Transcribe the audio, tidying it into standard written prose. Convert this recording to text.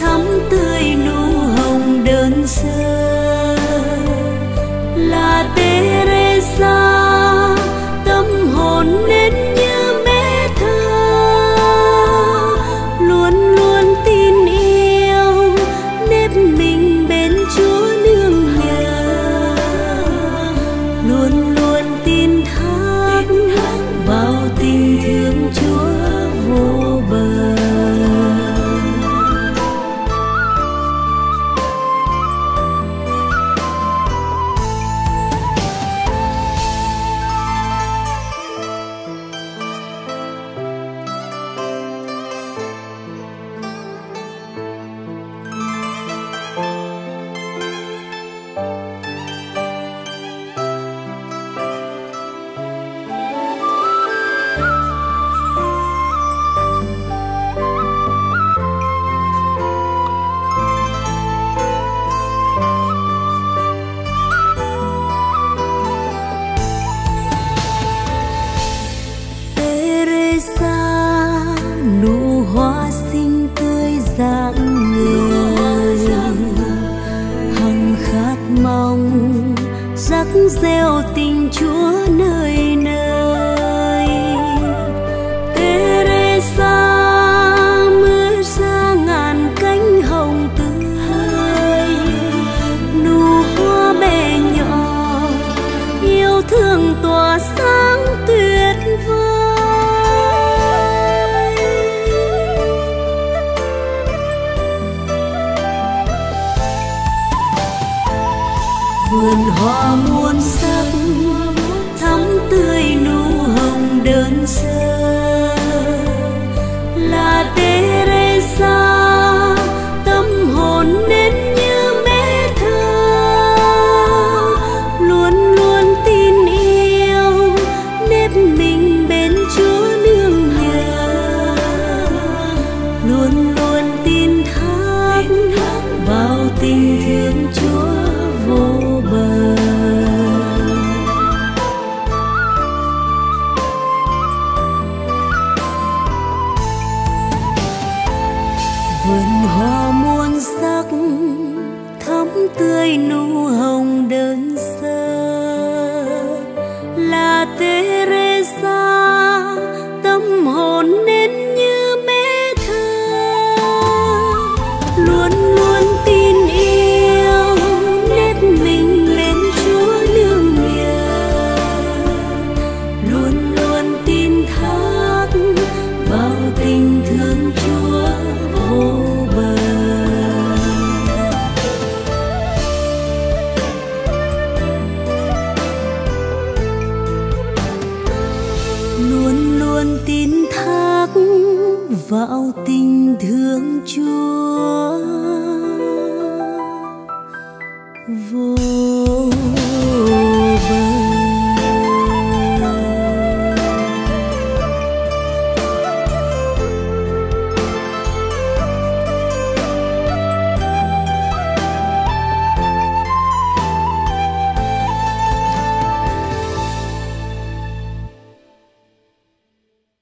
thắm tươi nụ hồng đơn sơ là Têrêsa, tâm hồn nên như bé thơ luôn luôn tin yêu nếp mình bên Chúa nương nhờ, luôn luôn tin thác vào tình thương Chúa vô bờ. Hoa xinh tươi dáng người, hằng khát mong rắc rêu tình Chúa nơi nơi. Têrêsa mưa ra ngàn cánh hồng tươi, nụ hoa bé nhỏ yêu thương tỏa sáng tuyệt vời. Vườn hoa muôn sắc thắm tươi nụ hồng đơn sơ là Têrêsa, tâm hồn nên như bé thơ luôn luôn tin yêu nếp mình bên Chúa nương nhờ, luôn luôn tin thác vào tình thương Chúa vô bờ. Vườn hoa muôn sắc thắm tươi nụ hồng đơn sơ là Têrêsa, tâm hồn nên như bé thơ luôn luôn tin yêu nếp mình lên Chúa nương nhờ, luôn luôn tin thác vào tình thương Chúa vô bờ. Luôn luôn tin thác vào tình thương Chúa vô